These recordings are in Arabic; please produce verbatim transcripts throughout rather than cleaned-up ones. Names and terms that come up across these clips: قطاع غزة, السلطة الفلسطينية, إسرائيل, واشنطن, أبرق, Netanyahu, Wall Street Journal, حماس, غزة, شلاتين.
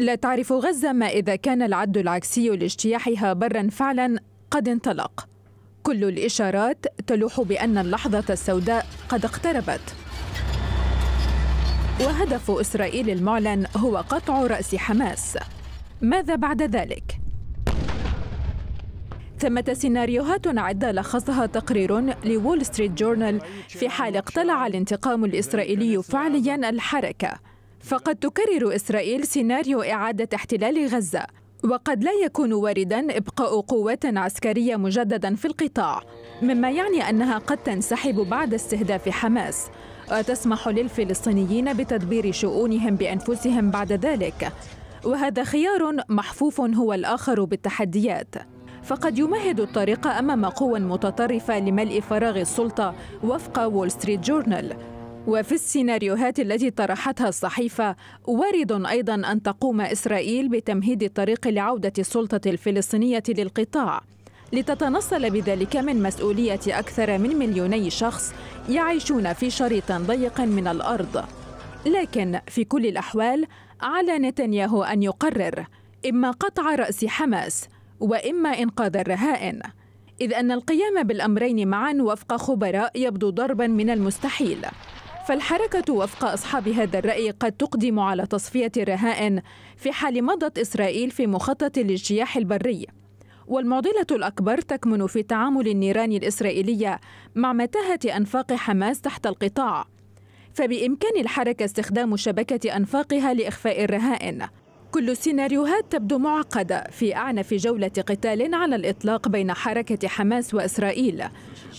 لا تعرف غزة ما إذا كان العد العكسي لاجتياحها برا فعلا قد انطلق. كل الإشارات تلوح بأن اللحظة السوداء قد اقتربت، وهدف إسرائيل المعلن هو قطع رأس حماس. ماذا بعد ذلك؟ ثمة سيناريوهات عدة لخصها تقرير لوول ستريت جورنال في حال اقتلع الانتقام الإسرائيلي فعليا الحركة. فقد تكرر إسرائيل سيناريو إعادة احتلال غزة، وقد لا يكون واردا إبقاء قوات عسكرية مجددا في القطاع، مما يعني أنها قد تنسحب بعد استهداف حماس وتسمح للفلسطينيين بتدبير شؤونهم بأنفسهم بعد ذلك. وهذا خيار محفوف هو الآخر بالتحديات، فقد يمهد الطريق أمام قوى متطرفة لملء فراغ السلطة وفق وول ستريت جورنال. وفي السيناريوهات التي طرحتها الصحيفة وارد أيضا أن تقوم إسرائيل بتمهيد الطريق لعودة السلطة الفلسطينية للقطاع، لتتنصل بذلك من مسؤولية أكثر من مليوني شخص يعيشون في شريط ضيق من الأرض. لكن في كل الأحوال على نتنياهو أن يقرر إما قطع رأس حماس وإما إنقاذ الرهائن، إذ أن القيام بالأمرين معا وفق خبراء يبدو ضربا من المستحيل. فالحركة وفق أصحاب هذا الرأي قد تقدم على تصفية الرهائن في حال مضت إسرائيل في مخطط الاجتياح البري، والمعضلة الأكبر تكمن في تعامل النيران الإسرائيلية مع متاهة أنفاق حماس تحت القطاع. فبإمكان الحركة استخدام شبكة أنفاقها لإخفاء الرهائن. كل السيناريوهات تبدو معقدة في أعنف جولة قتال على الإطلاق بين حركة حماس وإسرائيل،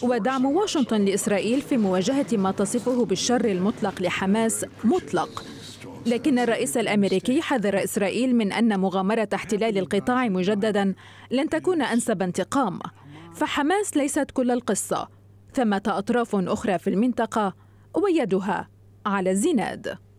ودعم واشنطن لإسرائيل في مواجهة ما تصفه بالشر المطلق لحماس مطلق. لكن الرئيس الأمريكي حذر إسرائيل من أن مغامرة احتلال القطاع مجددا لن تكون أنسب انتقام، فحماس ليست كل القصة، ثمة أطراف أخرى في المنطقة ويدها على الزناد.